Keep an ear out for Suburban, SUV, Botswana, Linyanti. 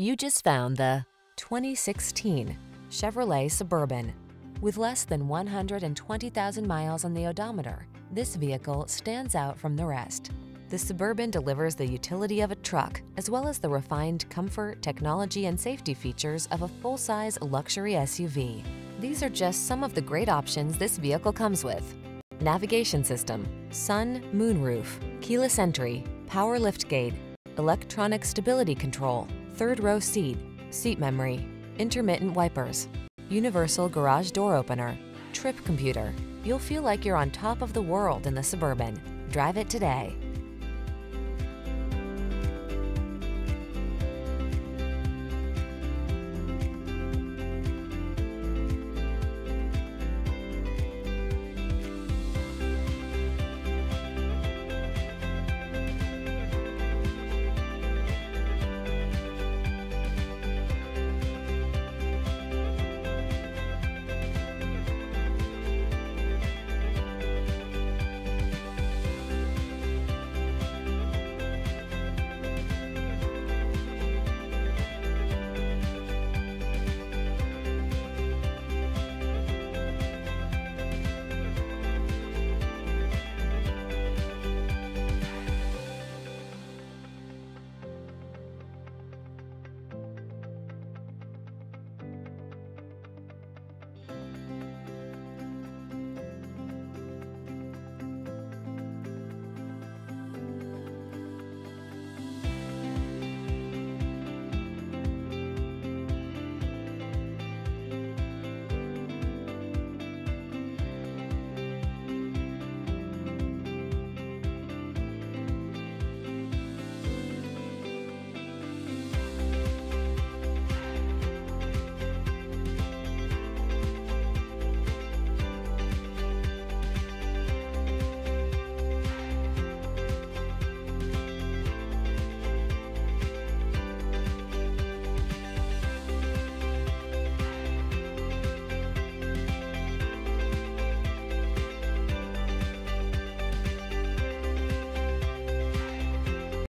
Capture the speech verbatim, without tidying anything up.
You just found the twenty sixteen Chevrolet Suburban. With less than one hundred twenty thousand miles on the odometer, this vehicle stands out from the rest. The Suburban delivers the utility of a truck, as well as the refined comfort, technology, and safety features of a full-size luxury S U V. These are just some of the great options this vehicle comes with: navigation system, sun, moon roof, keyless entry, power liftgate, electronic stability control, third row seat, seat memory, intermittent wipers, universal garage door opener, trip computer. You'll feel like you're on top of the world in the Suburban. Drive it today.